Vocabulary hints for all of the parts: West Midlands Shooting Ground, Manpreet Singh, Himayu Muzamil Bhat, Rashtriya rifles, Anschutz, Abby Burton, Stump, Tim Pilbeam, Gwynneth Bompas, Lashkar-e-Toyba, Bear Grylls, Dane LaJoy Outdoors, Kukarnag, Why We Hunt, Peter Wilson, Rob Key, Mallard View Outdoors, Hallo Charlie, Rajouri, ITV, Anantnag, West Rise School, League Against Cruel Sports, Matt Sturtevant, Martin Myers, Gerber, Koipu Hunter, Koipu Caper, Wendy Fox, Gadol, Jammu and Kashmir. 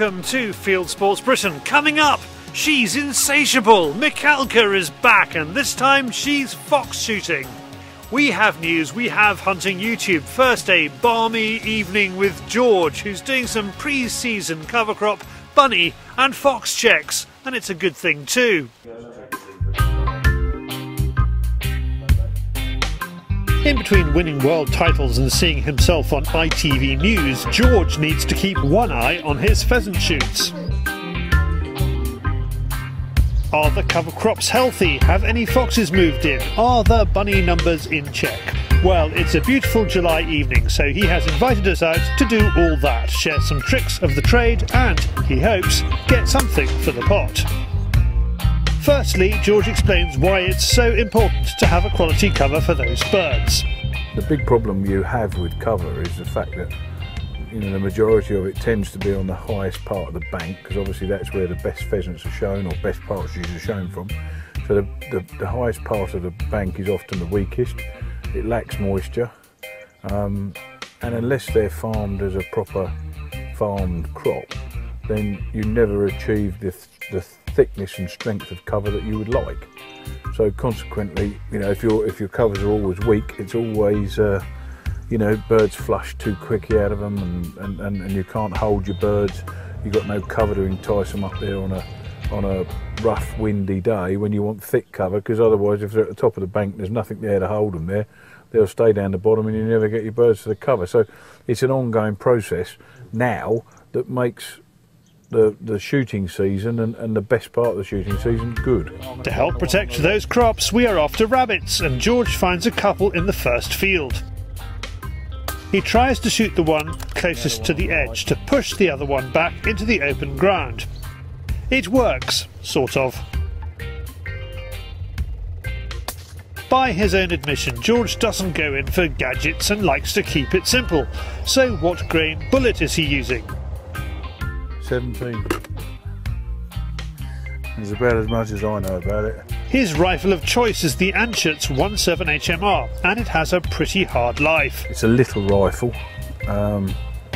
welcome to Fieldsports Britain. Coming up, she's insatiable. Michaelka is back, and this time she's fox shooting. We have news, we have hunting YouTube. First, a balmy evening with George, who's doing some pre-season cover crop, bunny and fox checks, and it's a good thing too. In between winning world titles and seeing himself on ITV News, George needs to keep one eye on his pheasant shoots. Are the cover crops healthy? Have any foxes moved in? Are the bunny numbers in check? Well, it's a beautiful July evening, so he has invited us out to do all that, share some tricks of the trade and, he hopes, get something for the pot. Firstly, George explains why it's so important to have a quality cover for those birds. The big problem you have with cover is the fact that the majority of it tends to be on the highest part of the bank, because obviously that's where the best pheasants are shown, or best partridges are shown from. So the highest part of the bank is often the weakest. It lacks moisture, and unless they're farmed as a proper farmed crop, then you never achieve the thickness and strength of cover that you would like. So consequently, if your covers are always weak, it's always birds flush too quickly out of them, and you can't hold your birds. You've got no cover to entice them up there on a rough windy day when you want thick cover, because otherwise, if they're at the top of the bank, there's nothing there to hold them there. They'll stay down the bottom and you never get your birds to the cover. So it's an ongoing process now that makes the shooting season and the best part of the shooting season good. To help protect those crops, we are off to rabbits, and George finds a couple in the first field. He tries to shoot the one closest to the edge to push the other one back into the open ground. It works, sort of. By his own admission, George doesn't go in for gadgets and likes to keep it simple. So what grain bullet is he using? 17. It's about as much as I know about it. His rifle of choice is the Anschutz 17 HMR, and it has a pretty hard life. It's a little rifle,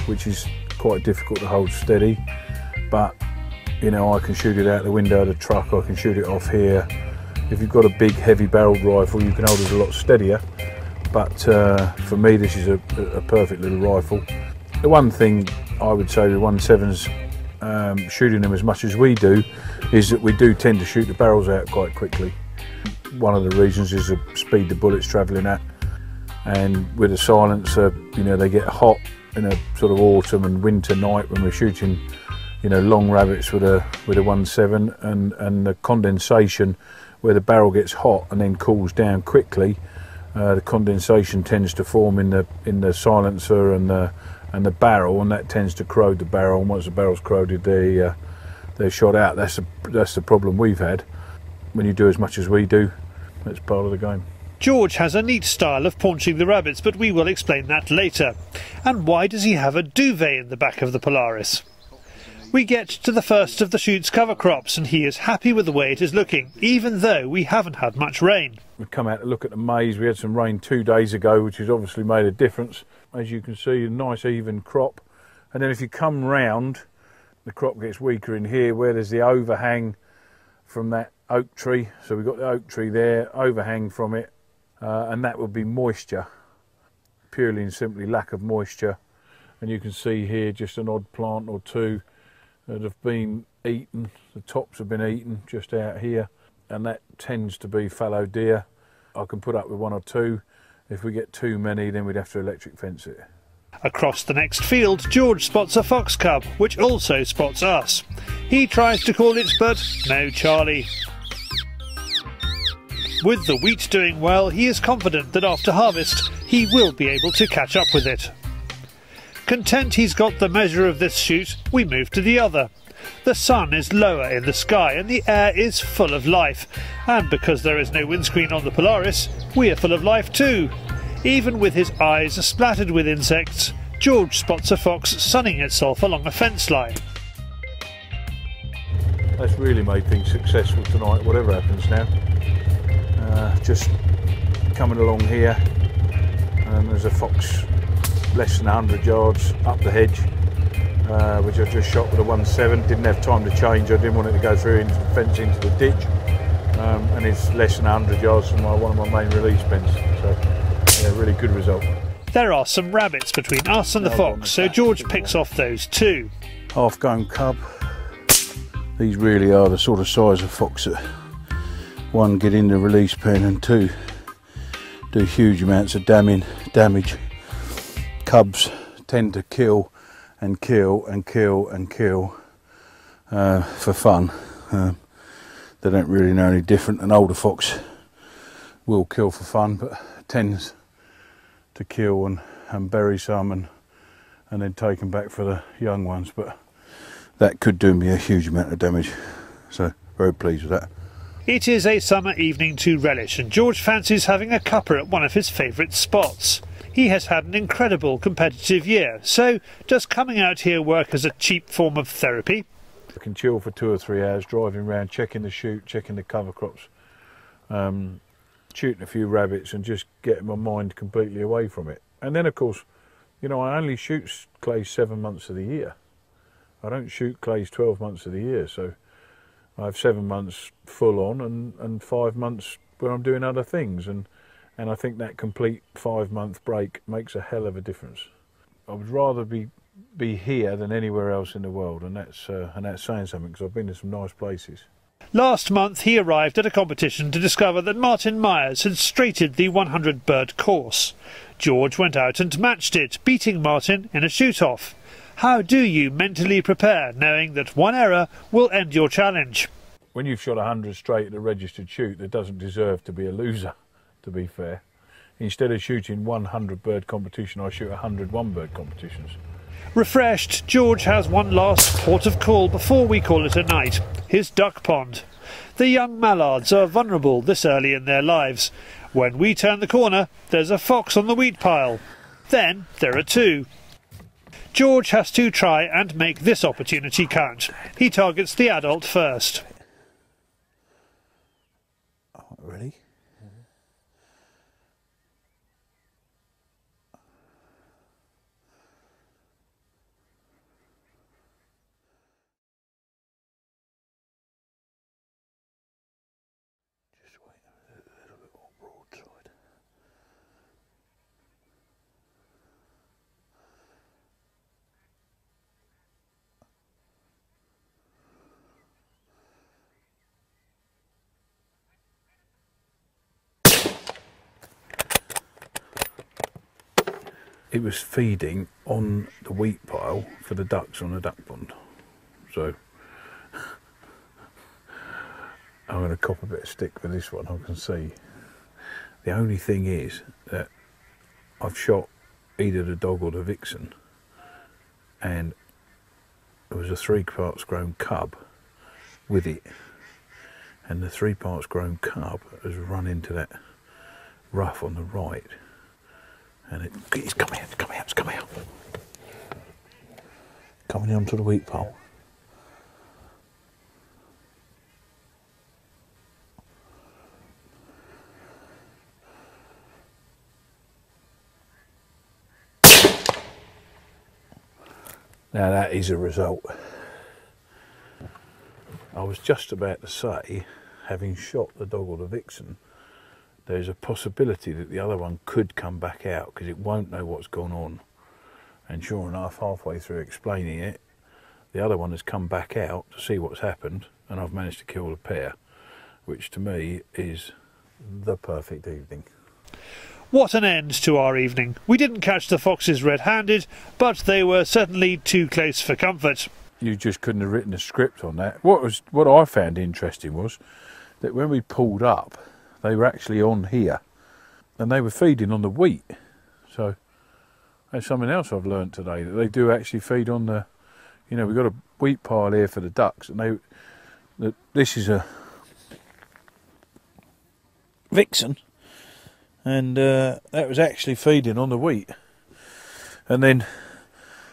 which is quite difficult to hold steady, but I can shoot it out the window of the truck, I can shoot it off here. If you've got a big heavy barreled rifle, you can hold it a lot steadier, but for me this is a perfect little rifle. The one thing I would say with 17s, shooting them as much as we do, is that we do tend to shoot the barrels out quite quickly. One of the reasons is the speed the bullet's travelling at, and with a silencer, they get hot in a sort of autumn and winter night when we're shooting, long rabbits with a 17, and the condensation where the barrel gets hot and then cools down quickly, the condensation tends to form in the silencer and the barrel, and that tends to corrode the barrel, and once the barrel's corroded, they're shot out. That's the problem we've had. When you do as much as we do, that's part of the game. George has a neat style of paunching the rabbits, but we will explain that later. And why does he have a duvet in the back of the Polaris? We get to the first of the shoot's cover crops, and he is happy with the way it is looking, even though we haven't had much rain. We've come out to look at the maize. We had some rain 2 days ago, which has obviously made a difference. As you can see, a nice even crop, and then if you come round, the crop gets weaker in here where there's the overhang from that oak tree. So we've got the oak tree there, overhang from it, and that would be moisture, purely and simply lack of moisture. And you can see here just an odd plant or two that have been eaten. The tops have been eaten just out here, and that tends to be fallow deer. I can put up with one or two. If we get too many, then we'd have to electric fence it. Across the next field, George spots a fox cub, which also spots us. He tries to call it, but no Charlie. With the wheat doing well, he is confident that after harvest, he will be able to catch up with it. Content he's got the measure of this shoot, we move to the other. The sun is lower in the sky and the air is full of life, and because there is no windscreen on the Polaris, we are full of life too. Even with his eyes splattered with insects, George spots a fox sunning itself along a fence line. That's really made things successful tonight, whatever happens now. Just coming along here, and there's a fox less than 100 yards up the hedge. which I just shot with a 1.7. Didn't have time to change. I didn't want it to go through into the fence into the ditch. And it's less than 100 yards from one of my main release pins. So, yeah, really good result. There are some rabbits between us and the fox, so George picks off those two. Half-grown cub. These really are the sort of size of fox that, one, get in the release pen, and two, do huge amounts of damage. Cubs tend to kill for fun. They don't really know any different. An older fox will kill for fun, but tends to kill and bury some and then take them back for the young ones, but that could do me a huge amount of damage, so very pleased with that. It is a summer evening to relish, and George fancies having a cuppa at one of his favourite spots. He has had an incredible competitive year, so does coming out here work as a cheap form of therapy? I can chill for 2 or 3 hours, driving around, checking the chute, checking the cover crops, shooting a few rabbits and just getting my mind completely away from it. And then, of course, you know, I only shoot clays 7 months of the year. I don't shoot clays 12 months of the year, so I have 7 months full on and 5 months where I'm doing other things. And I think that complete 5 month break makes a hell of a difference. I would rather be here than anywhere else in the world, and that's saying something, because I've been to some nice places. Last month he arrived at a competition to discover that Martin Myers had straighted the 100 bird course. George went out and matched it, beating Martin in a shoot-off. How do you mentally prepare, knowing that one error will end your challenge? When you've shot 100 straight at a registered shoot, that doesn't deserve to be a loser, to be fair. Instead of shooting 100 bird competition, I shoot 100 one bird competitions. Refreshed, George has one last port of call before we call it a night, his duck pond. The young mallards are vulnerable this early in their lives. When we turn the corner, there's a fox on the wheat pile. Then there are two. George has to try and make this opportunity count. He targets the adult first. Oh, really? It was feeding on the wheat pile for the ducks on the duck pond. So I'm going to cop a bit of stick with this one, I can see. The only thing is that I've shot either the dog or the vixen, and there was a 3 parts grown cub with it, and the 3 parts grown cub has run into that rough on the right. And it's coming out, it's coming out, it's coming out. Coming onto the wheat pole. Now that is a result. I was just about to say, having shot the dog or the vixen, there's a possibility that the other one could come back out because it won't know what's gone on. And sure enough, halfway through explaining it, the other one has come back out to see what's happened, and I've managed to kill the pair, which to me is the perfect evening. What an end to our evening. We didn't catch the foxes red-handed, but they were certainly too close for comfort. You just couldn't have written a script on that. What I found interesting was that when we pulled up, they were actually on here, and they were feeding on the wheat. So that's something else I've learned today, that they do actually feed on the, you know, we've got a wheat pile here for the ducks, and this is a vixen, and that was actually feeding on the wheat. And then,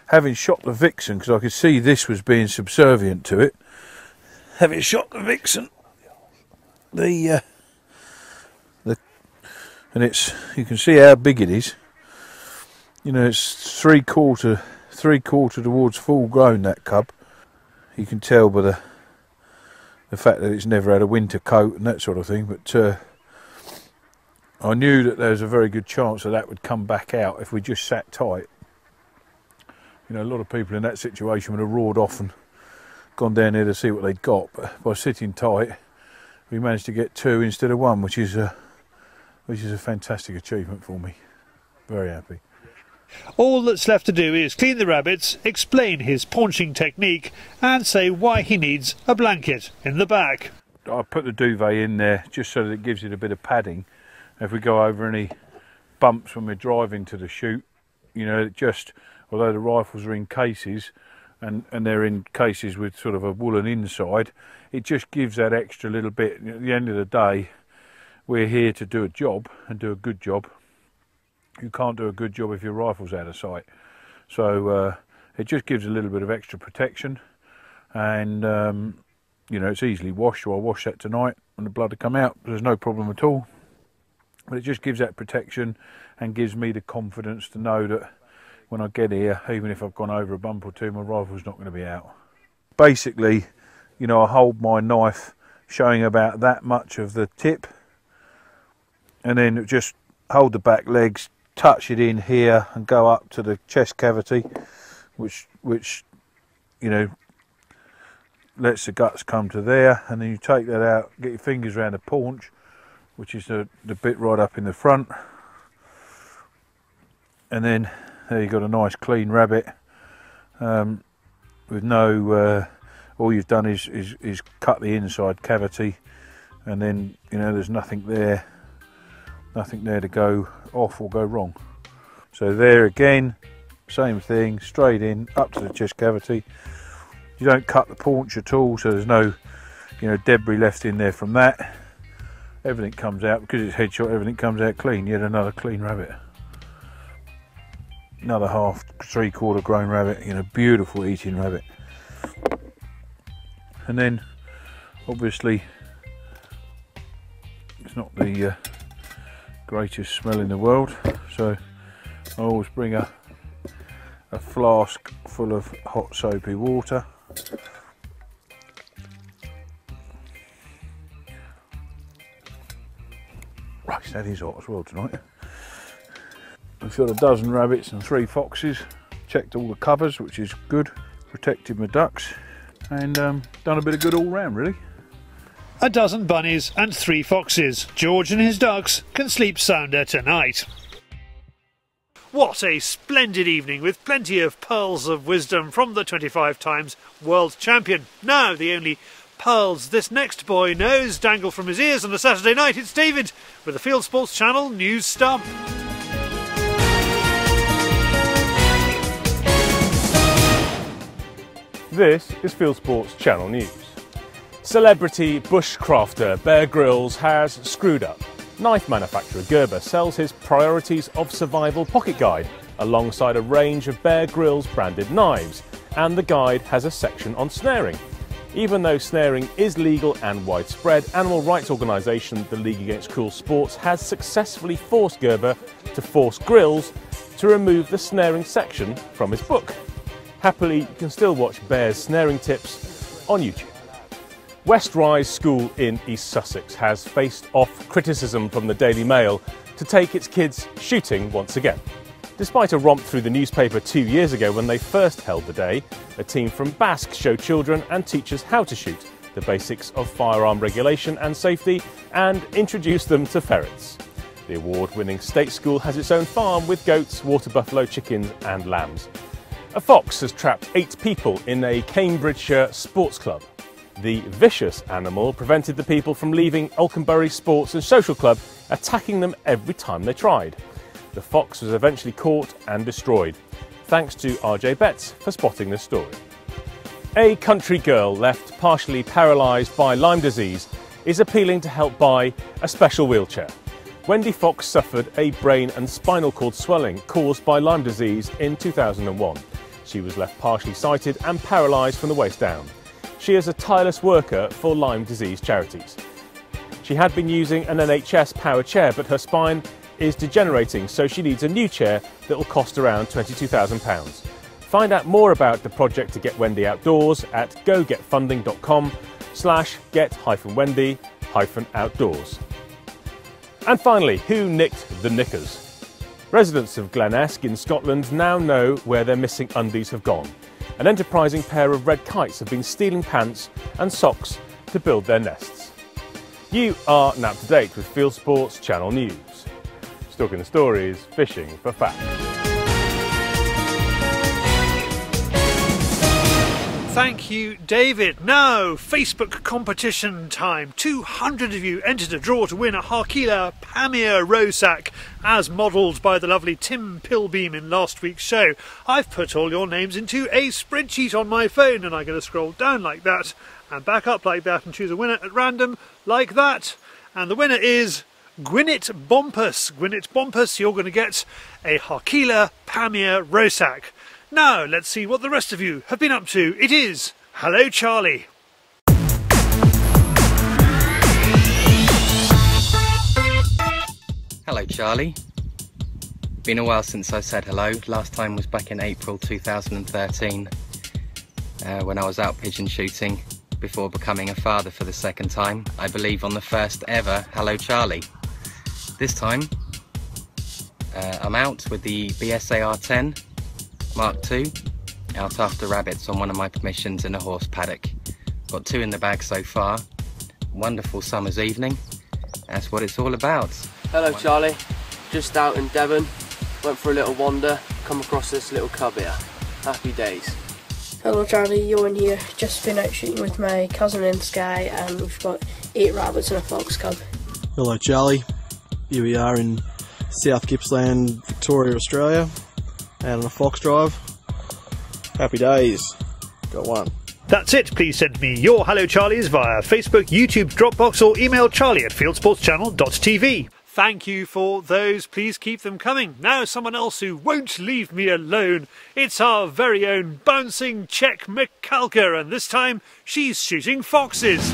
having shot the vixen, because I could see this was being subservient to it, having shot the vixen, and you can see how big it is. You know, it's three quarter, 3/4 towards full grown, that cub. You can tell by the fact that it's never had a winter coat and that sort of thing, but I knew that there was a very good chance that that would come back out if we just sat tight. You know, a lot of people in that situation would have roared off and gone down there to see what they'd got, but by sitting tight we managed to get two instead of one, which is a fantastic achievement for me. Very happy. All that's left to do is clean the rabbits, explain his paunching technique and say why he needs a blanket in the back. I put the duvet in there just so that it gives it a bit of padding. If we go over any bumps when we're driving to the chute, you know, it just, although the rifles are in cases and they're in cases with sort of a woolen inside, it just gives that extra little bit. At the end of the day, we're here to do a job and do a good job. You can't do a good job if your rifle's out of sight, so it just gives a little bit of extra protection. And you know, it's easily washed, so I'll wash that tonight and the blood will come out. There's no problem at all, but it just gives that protection and gives me the confidence to know that when I get here, even if I've gone over a bump or two, my rifle's not going to be out. Basically, you know, I hold my knife showing about that much of the tip, and then just hold the back legs, touch it in here and go up to the chest cavity, which you know, lets the guts come to there. And then you take that out, get your fingers around the paunch, which is the bit right up in the front, and then there you've got a nice clean rabbit with no all you've done is cut the inside cavity, and then you know there's nothing there to go off or go wrong. So there again, same thing, straight in up to the chest cavity. You don't cut the paunch at all, so there's no, you know, debris left in there from that. Everything comes out because it's headshot. Everything comes out clean. Yet another clean rabbit, another half, 3/4 grown rabbit. You know, beautiful eating rabbit. And then obviously it's not the greatest smell in the world, so I always bring a flask full of hot soapy water, right, that is hot as well tonight. I've got 12 rabbits and 3 foxes, checked all the covers, which is good, protected my ducks, and done a bit of good all round really. 12 bunnies and 3 foxes. George and his ducks can sleep sounder tonight. What a splendid evening, with plenty of pearls of wisdom from the 25 times world champion. Now the only pearls this next boy knows dangle from his ears on a Saturday night. It's David with the Field Sports Channel News Stump. This is Field Sports Channel News. Celebrity bushcrafter Bear Grylls has screwed up. Knife manufacturer Gerber sells his Priorities of Survival pocket guide alongside a range of Bear Grylls branded knives, and the guide has a section on snaring. Even though snaring is legal and widespread, animal rights organisation the League Against Cruel Sports has successfully forced Gerber to force Grylls to remove the snaring section from his book. Happily, you can still watch Bear's snaring tips on YouTube. West Rise School in East Sussex has faced off criticism from the Daily Mail to take its kids shooting once again. Despite a romp through the newspaper 2 years ago when they first held the day, a team from Basque showed children and teachers how to shoot, the basics of firearm regulation and safety, and introduced them to ferrets. The award-winning state school has its own farm with goats, water buffalo, chickens and lambs. A fox has trapped 8 people in a Cambridgeshire sports club. The vicious animal prevented the people from leaving Alconbury Sports and Social Club, attacking them every time they tried. The fox was eventually caught and destroyed. Thanks to RJ Betts for spotting this story. A country girl left partially paralysed by Lyme disease is appealing to help buy a special wheelchair. Wendy Fox suffered a brain and spinal cord swelling caused by Lyme disease in 2001. She was left partially sighted and paralysed from the waist down. She is a tireless worker for Lyme disease charities. She had been using an NHS power chair, but her spine is degenerating, so she needs a new chair that will cost around £22,000. Find out more about the project to Get Wendy Outdoors at gogetfunding.com/get-wendy-outdoors. And finally, who nicked the knickers? Residents of Glen Esk in Scotland now know where their missing undies have gone. An enterprising pair of red kites have been stealing pants and socks to build their nests. You are now up to date with Fieldsports Channel News. Stalking the stories, fishing for fact. Thank you, David. Now, Facebook competition time. 200 of you entered a draw to win a Harkila Pamir Rosak, as modelled by the lovely Tim Pilbeam in last week's show. I've put all your names into a spreadsheet on my phone, and I'm going to scroll down like that, and back up like that, and choose a winner at random like that. And the winner is Gwynneth Bompas. Gwynneth Bompas, you're going to get a Harkila Pamir Rosak. Now, let's see what the rest of you have been up to. It is Hello Charlie. Hello Charlie. Been a while since I said hello. Last time was back in April 2013 when I was out pigeon shooting before becoming a father for the second time. I believe on the first ever Hello Charlie. This time I'm out with the BSAR-10 Mark 2, out after rabbits on one of my permissions in a horse paddock. Got two in the bag so far. Wonderful summer's evening. That's what it's all about. Hello Charlie, just out in Devon, went for a little wander, come across this little cub here. Happy days. Hello Charlie, Ewan here, just been out shooting with my cousin in Skye and we've got 8 rabbits and a fox cub. Hello Charlie, here we are in South Gippsland, Victoria, Australia. And on a fox drive, happy days, got one. That's it. Please send me your Hello Charlies via Facebook, YouTube, Dropbox or email charlie@fieldsportschannel.tv. Thank you for those, please keep them coming. Now someone else who won't leave me alone, it's our very own bouncing Czech Michaelka, and this time she's shooting foxes.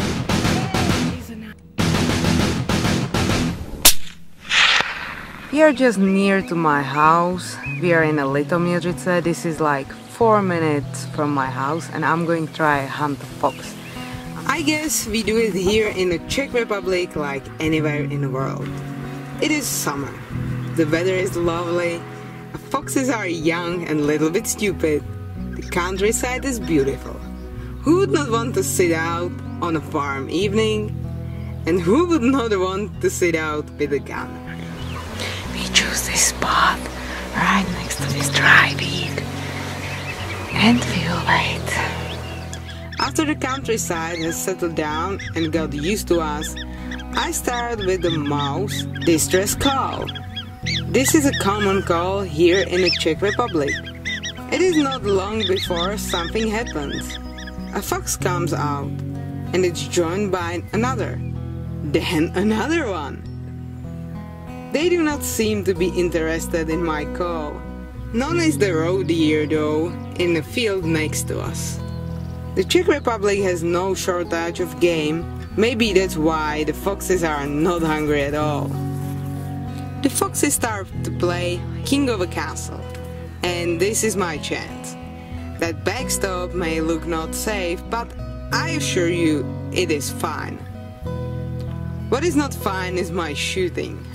We are just near to my house. We are in a little Miedrice. This is like 4 minutes from my house, and I'm going to try hunt a fox. I guess we do it here in the Czech Republic like anywhere in the world. It is summer. The weather is lovely. Foxes are young and a little bit stupid. The countryside is beautiful. Who would not want to sit out on a farm evening? And who would not want to sit out with a gun? Choose this spot right next to this dry beak and we'll wait. After the countryside has settled down and got used to us, I started with the mouse distress call. This is a common call here in the Czech Republic. It is not long before something happens. A fox comes out and it's joined by another, then another one. They do not seem to be interested in my call. None is the roe deer though, in the field next to us. The Czech Republic has no shortage of game, maybe that's why the foxes are not hungry at all. The foxes start to play King of a Castle, and this is my chance. That backstop may look not safe, but I assure you it is fine. What is not fine is my shooting.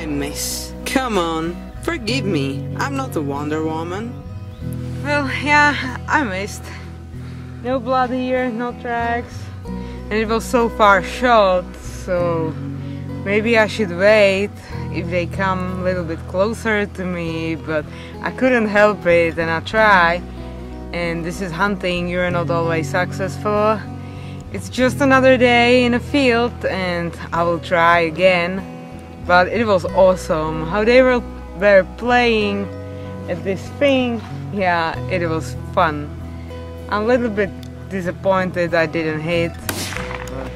I miss. Come on, forgive me. I'm not a Wonder Woman. Well, yeah, I missed. No blood here, no tracks. And it was so far shot, so maybe I should wait if they come a little bit closer to me, but I couldn't help it and I try. And this is hunting, you're not always successful. It's just another day in a field and I will try again. But it was awesome how they were playing at this thing. Yeah, it was fun. I'm a little bit disappointed I didn't hit, but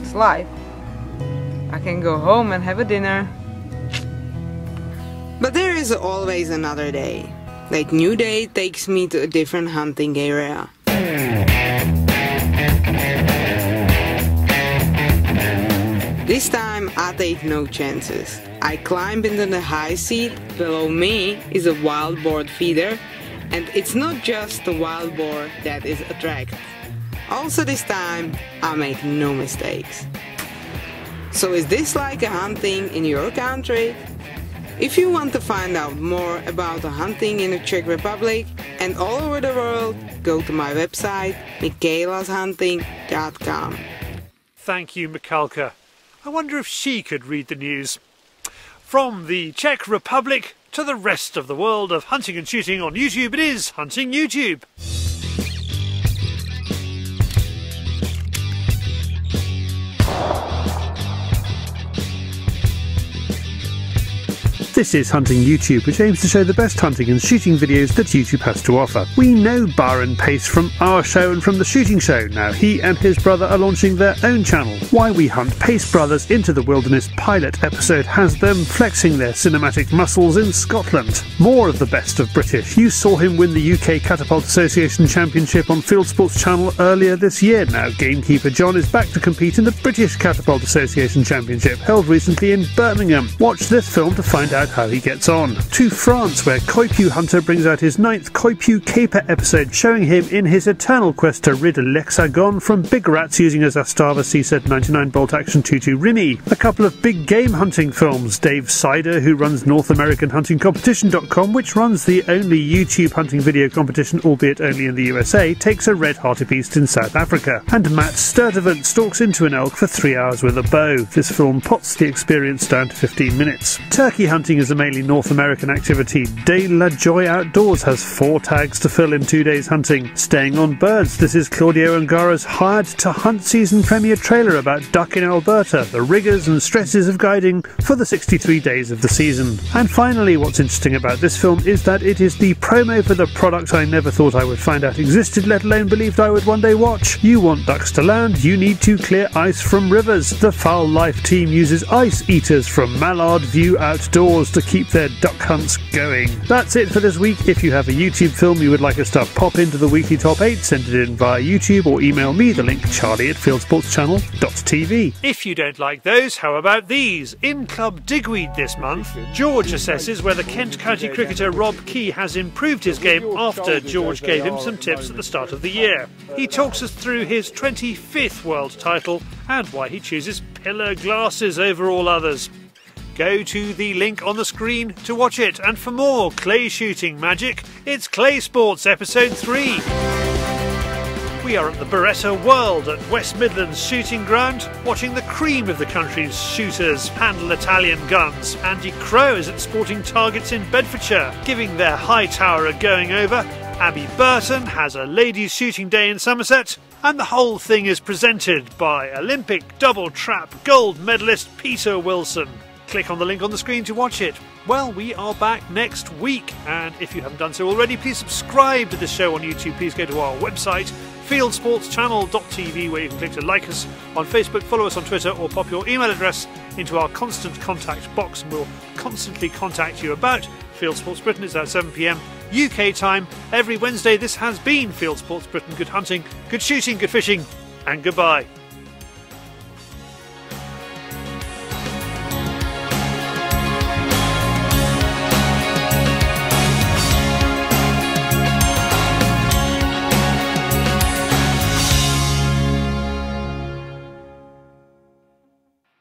it's life. I can go home and have a dinner. But there is always another day. That new day takes me to a different hunting area. This time I take no chances. I climb into the high seat. Below me is a wild boar feeder, and it's not just the wild boar that is attracted. Also this time I make no mistakes. So is this like a hunting in your country? If you want to find out more about the hunting in the Czech Republic and all over the world, go to my website michaelashunting.com. Thank you, Michaelka. I wonder if she could read the news. From the Czech Republic to the rest of the world of hunting and shooting on YouTube, it is Hunting YouTube. This is Hunting YouTube, which aims to show the best hunting and shooting videos that YouTube has to offer. We know Byron Pace from our show and from the shooting show. Now he and his brother are launching their own channel, Why We Hunt. Pace Brothers Into the Wilderness pilot episode has them flexing their cinematic muscles in Scotland. More of the best of British. You saw him win the UK Catapult Association Championship on Fieldsports Channel earlier this year. Now Gamekeeper John is back to compete in the British Catapult Association Championship, held recently in Birmingham. Watch this film to find out how he gets on. To France, where Koipu Hunter brings out his 9th Koipu Caper episode, showing him in his eternal quest to rid a Lexagon from big rats using a Zastava CZ-99 bolt action 2-2 Rimi. A couple of big game hunting films, Dave Sider, who runs North American Hunting Competition.com, which runs the only YouTube hunting video competition, albeit only in the USA, takes a red-hearted beast in South Africa. And Matt Sturtevant stalks into an elk for 3 hours with a bow. This film pots the experience down to 15 minutes. Turkey hunting is a mainly North American activity. Dane LaJoy Outdoors has 4 tags to fill in 2 days hunting. Staying on birds, this is Claudio Ungara's Hired to Hunt season premiere trailer about duck in Alberta, the rigours and stresses of guiding for the 63 days of the season. And finally, what's interesting about this film is that it is the promo for the product I never thought I would find out existed, let alone believed I would one day watch. You want ducks to land, you need to clear ice from rivers. The Foul Life team uses ice eaters from Mallard View Outdoors to keep their duck hunts going. That's it for this week. If you have a YouTube film you would like us to pop into the weekly top 8, send it in via YouTube or email me the link, charlie@fieldsportschannel.tv. If you don't like those, how about these? In Club Digweed this month, George assesses whether Kent County cricketer Rob Key has improved his game after George gave him some tips at the start of the year. He talks us through his 25th world title and why he chooses pillar glasses over all others. Go to the link on the screen to watch it, and for more clay shooting magic, it's Clay Sports Episode 3. We are at the Beretta World at West Midlands Shooting Ground, watching the cream of the country's shooters handle Italian guns. Andy Crowe is at Sporting Targets in Bedfordshire, giving their high tower a going over. Abby Burton has a ladies' shooting day in Somerset, and the whole thing is presented by Olympic double trap gold medalist Peter Wilson. Click on the link on the screen to watch it. Well, we are back next week, and if you haven't done so already, please subscribe to the show on YouTube. Please go to our website, fieldsportschannel.tv, where you can click to like us on Facebook, follow us on Twitter, or pop your email address into our constant contact box, and we'll constantly contact you about Fieldsports Britain. It's at 7 PM UK time every Wednesday. This has been Fieldsports Britain. Good hunting, good shooting, good fishing, and goodbye.